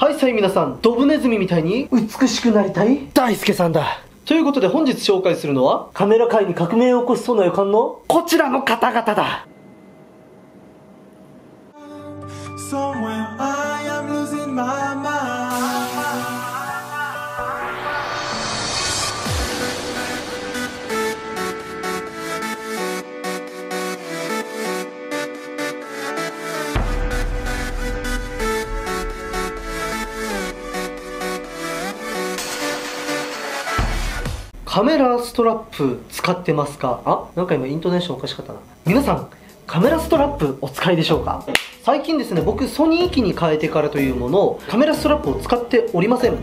はいさい皆さん、ドブネズミみたいに美しくなりたい大輔さんだ。ということで本日紹介するのは、カメラ界に革命を起こしそうな予感のこちらの方々だ。カメラストラップ使ってますか？あ、なんか今イントネーションおかしかったな。皆さん、カメラストラップお使いでしょうか？最近ですね、僕ソニー機に変えてからというもの、カメラストラップを使っておりません。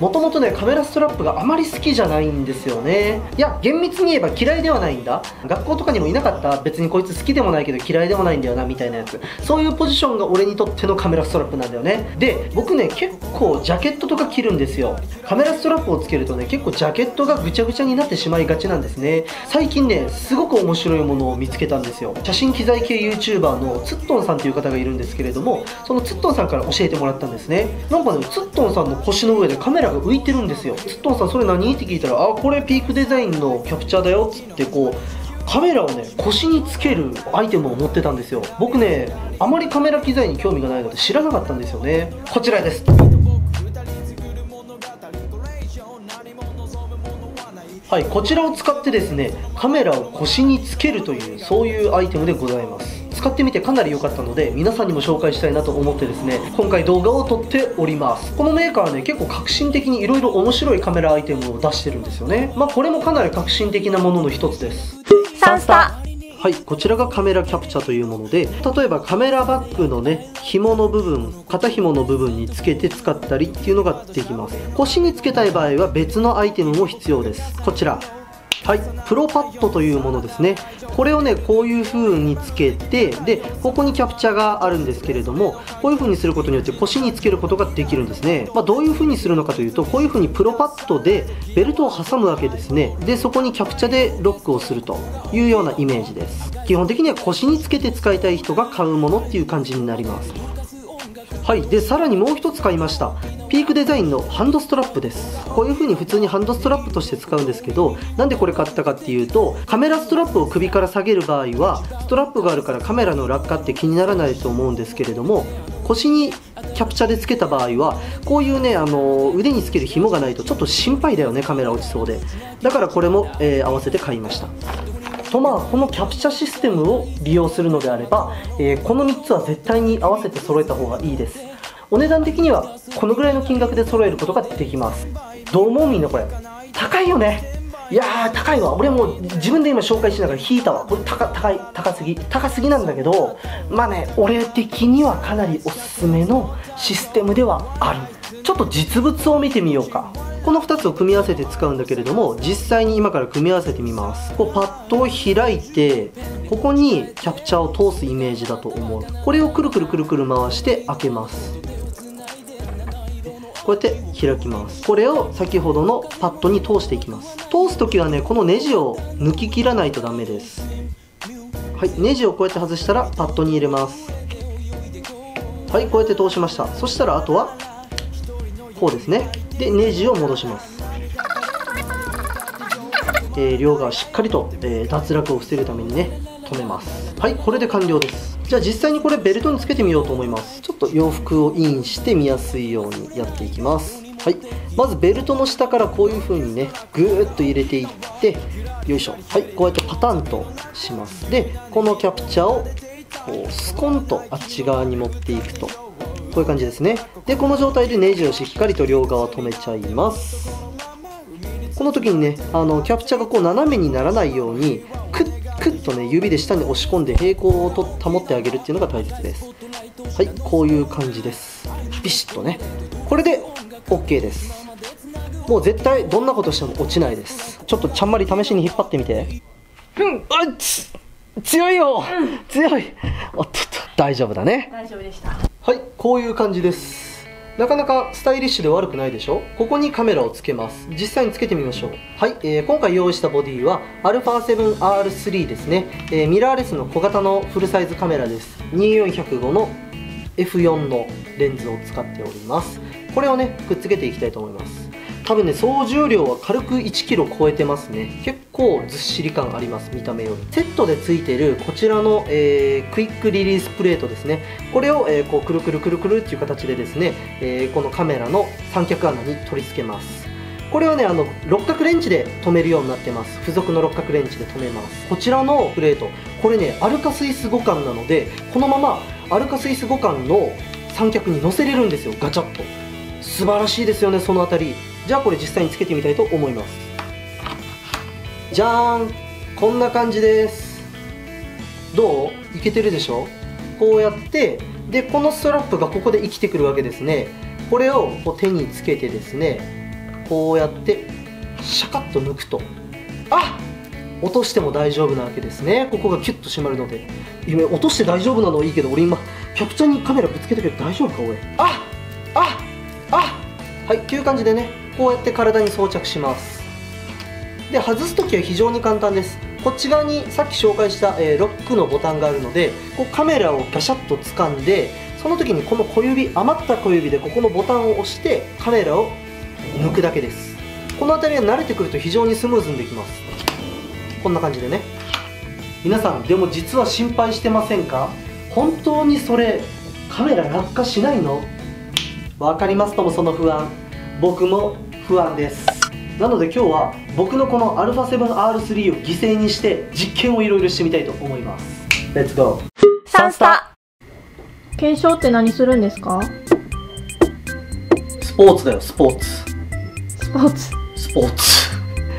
もともとね、カメラストラップがあまり好きじゃないんですよね。いや、厳密に言えば嫌いではないんだ。学校とかにもいなかった、別にこいつ好きでもないけど嫌いでもないんだよなみたいなやつ。そういうポジションが俺にとってのカメラストラップなんだよね。で、僕ね、結構ジャケットとか着るんですよ。カメラストラップをつけるとね、結構ジャケットがぐちゃぐちゃになってしまいがちなんですね。最近ね、すごく面白いものを見つけたんですよ。写真機材系 YouTuber のツットンさんという方がいるんですけれども、そのツットンさんから教えてもらったんですね。なんかね、ツットンさんの腰の上でカメラが浮いてるんですよ。ツットンさん、それ何って聞いたら、あ、これピークデザインのキャプチャーだよっつって、こうカメラをね、腰につけるアイテムを持ってたんですよ。僕ね、あまりカメラ機材に興味がないので知らなかったんですよね。こちらです。はい、こちらを使ってですね、カメラを腰につけるという、そういうアイテムでございます。使ってみてかなり良かったので、皆さんにも紹介したいなと思ってですね、今回動画を撮っております。このメーカーはね、結構革新的にいろいろ面白いカメラアイテムを出してるんですよね。まあこれもかなり革新的なものの一つです。サンスタ。はい、こちらがカメラキャプチャーというもので、例えばカメラバッグのね、紐の部分、肩紐の部分につけて使ったりっていうのができます。腰につけたい場合は別のアイテムも必要です。こちら、はい、プロパッドというものですね。これをね、こういう風につけて、で、ここにキャプチャーがあるんですけれども、こういう風にすることによって腰につけることができるんですね。まあ、どういう風にするのかというと、こういう風にプロパッドでベルトを挟むわけですね。で、そこにキャプチャーでロックをするというようなイメージです。基本的には腰につけて使いたい人が買うものっていう感じになります。はい、で、さらにもう一つ買いました。ピークデザインのハンドストラップです。こういう風に普通にハンドストラップとして使うんですけど、なんでこれ買ったかっていうと、カメラストラップを首から下げる場合はストラップがあるからカメラの落下って気にならないと思うんですけれども、腰にキャプチャーでつけた場合はこういうね、腕につける紐がないとちょっと心配だよね、カメラ落ちそうで。だからこれも、合わせて買いましたと。まあ、このキャプチャーシステムを利用するのであれば、この3つは絶対に合わせて揃えた方がいいです。お値段的にはこのぐらいの金額で揃えることができます。どう思うみんな、これ高いよね。いやー、高いわ。俺も自分で今紹介しながら引いたわ。これ高すぎなんだけど、まあね、俺的にはかなりおすすめのシステムではある。ちょっと実物を見てみようか。この2つを組み合わせて使うんだけれども、実際に今から組み合わせてみます。こうパッドを開いて、ここにキャプチャーを通すイメージだと思う。これをくるくるくるくる回して開けます。こうやって開きます。これを先ほどのパッドに通していきます。通す時はね、このネジを抜き切らないとダメです。はい、ネジをこうやって外したらパッドに入れます。はい、こうやって通しました。そしたらあとはこうですね。で、ネジを戻します。両側しっかりと、脱落を防ぐためにね、止めます。はい、これで完了です。じゃあ実際にこれベルトにつけてみようと思います。ちょっと洋服をインして見やすいようにやっていきます。はい、まずベルトの下からこういう風にね、ぐーっと入れていって、よいしょ。はい、こうやってパタンとします。で、このキャプチャーをこうスコンとあっち側に持っていくと、こういう感じですね。で、この状態でネジをしっかりと両側止めちゃいます。この時にね、キャプチャーがこう斜めにならないようにクックッとね、指で下に押し込んで平行を保ってあげるっていうのが大切です。はい、こういう感じです。ビシッとね。これで OK です。もう絶対どんなことしても落ちないです。ちょっとちゃんまり試しに引っ張ってみて。うん、あっつ、強いよ、うん、強い。おっとっと、大丈夫だね。大丈夫でした。はい、こういう感じです。なかなかスタイリッシュで悪くないでしょ。ここにカメラをつけます。実際につけてみましょう。はい、今回用意したボディは α7R3 ですね。ミラーレスの小型のフルサイズカメラです。24-105のF4 のレンズを使っております。これをねくっつけていきたいと思います。多分ね総重量は軽く 1kg 超えてますね。結構ずっしり感あります。見た目よりセットでついてるこちらの、クイックリリースプレートですね。これを、こうくるくるくるくるっていう形でですね、このカメラの三脚穴に取り付けます。これはね六角レンチで止めるようになってます。付属の六角レンチで止めます。こちらのプレート、これねアルカスイス5貫なので、このままアルカスイス5貫の三脚に乗せれるんですよ。ガチャッと素晴らしいですよね。そのあたり、じゃあこれ実際につけてみたいと思います。じゃーん、こんな感じです。どう？いけてるでしょ。こうやって、でこのストラップがここで生きてくるわけですね。これをこう手につけてですね、こうやってシャカッと抜くと、あっ、落としても大丈夫なわけですね。ここがキュッと締まるので。今落として大丈夫なのはいいけど、俺今キャプチャーにカメラぶつけたけど大丈夫か俺。あっあっあっ、はい、っていう感じでね、こうやって体に装着します。で外す時は非常に簡単です。こっち側にさっき紹介した、ロックのボタンがあるので、こうカメラをガシャッと掴んで、その時にこの小指、余った小指でここのボタンを押してカメラを抜くだけです。この辺りが慣れてくると非常にスムーズにできます。こんな感じでね。皆さんでも実は心配してませんか？本当にそれカメラ落下しないの？分かりますとも、その不安。僕も不安です。なので今日は僕のこの α7R3 を犠牲にして実験をいろいろしてみたいと思います。レッツゴー。サンスタ検証って何するんですか？スポーツだよ、スポーツ。スポーツ、スポーツ。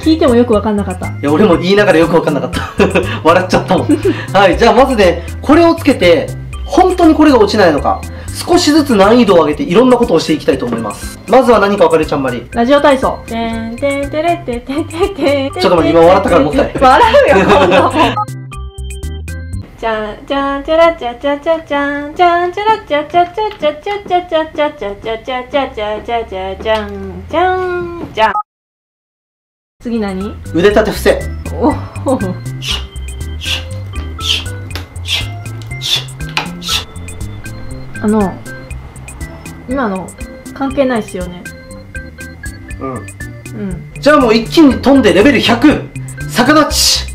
聞いてもよく分かんなかった。いや、俺も言いながらよく分かんなかった。笑っちゃったもん。はい、じゃあまずね、これをつけて、本当にこれが落ちないのか、少しずつ難易度を上げていろんなことをしていきたいと思います。まずは何か分かるちゃんまり。ラジオ体操。てんてんてれっててんてんてん。ちょっと待って、今笑ったからもったい。笑うよ、こんなもん。じゃんじゃんじゃらじゃじゃじゃじゃんじゃんじゃらじゃじゃじゃじゃじゃじゃじゃじゃじゃじゃじゃじゃじゃじゃじゃじゃんじゃんじゃん。次何？腕立て伏せ。おお。今の関係ないっすよね。うん。うん。じゃあもう一気に飛んでレベル100、逆立ち。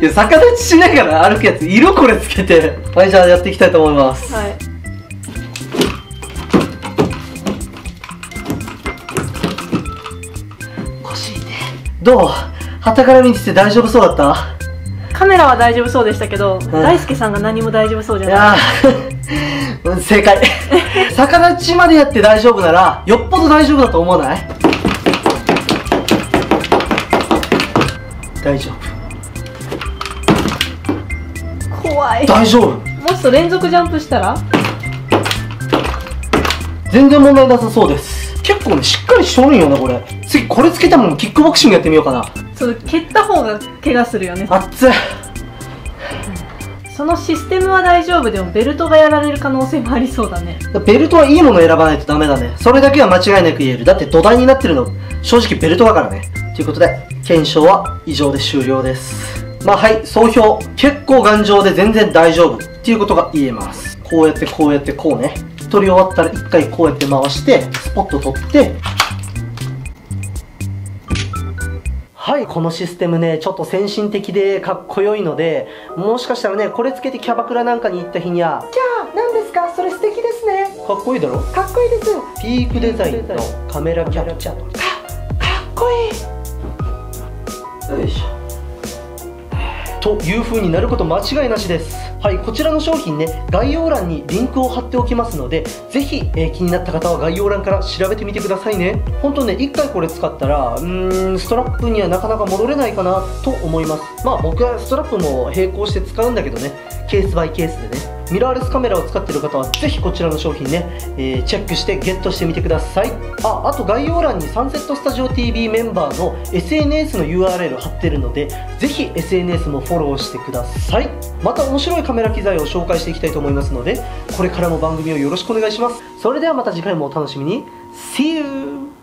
いや、逆立ちしながら歩くやついる？これつけて。はい、じゃあやっていきたいと思います。はい、腰痛い。どう？傍から見てて大丈夫そうだった？カメラは大丈夫そうでしたけど、うん、大輔さんが何も大丈夫そうじゃない。いや正解。逆立ちまでやって大丈夫ならよっぽど大丈夫だと思わない？大丈夫。怖い。大丈夫。もっと連続ジャンプしたら全然問題なさそうです。結構ねしっかりしとるんよなこれ。次これつけたままキックボクシングやってみようかな。それ蹴った方が怪我するよね。熱い。そのシステムは大丈夫でもベルトがやられる可能性もありそうだね。ベルトはいいものを選ばないとダメだね。それだけは間違いなく言える。だって土台になってるの正直ベルトだからね。ということで検証は以上で終了です。まあはい、総評。結構頑丈で全然大丈夫っていうことが言えます。こうやってこうやってこうね。取り終わったら一回こうやって回して、スポッと取って。はい、このシステムね、ちょっと先進的でかっこよいので、もしかしたらね、これつけてキャバクラなんかに行った日には、キャー、何ですかそれ素敵ですね。かっこいいだろ。かっこいいです。ピークデザインのカメラキャプチャーとか。かっこいい。よいしょ。という風になること間違いなしです。はい、こちらの商品ね、概要欄にリンクを貼っておきますので、ぜひ、気になった方は概要欄から調べてみてくださいね。本当ね、一回これ使ったら、ストラップにはなかなか戻れないかなと思います。まあ僕はストラップも並行して使うんだけどね、ケースバイケースでね。ミラーレスカメラを使っている方はぜひこちらの商品ね、チェックしてゲットしてみてください。あと概要欄にサンセットスタジオ TV メンバーの SNS の URL 貼ってるので、ぜひ SNS もフォローしてください。また面白いカメラ機材を紹介していきたいと思いますので、これからも番組をよろしくお願いします。それではまた次回もお楽しみに。 See you!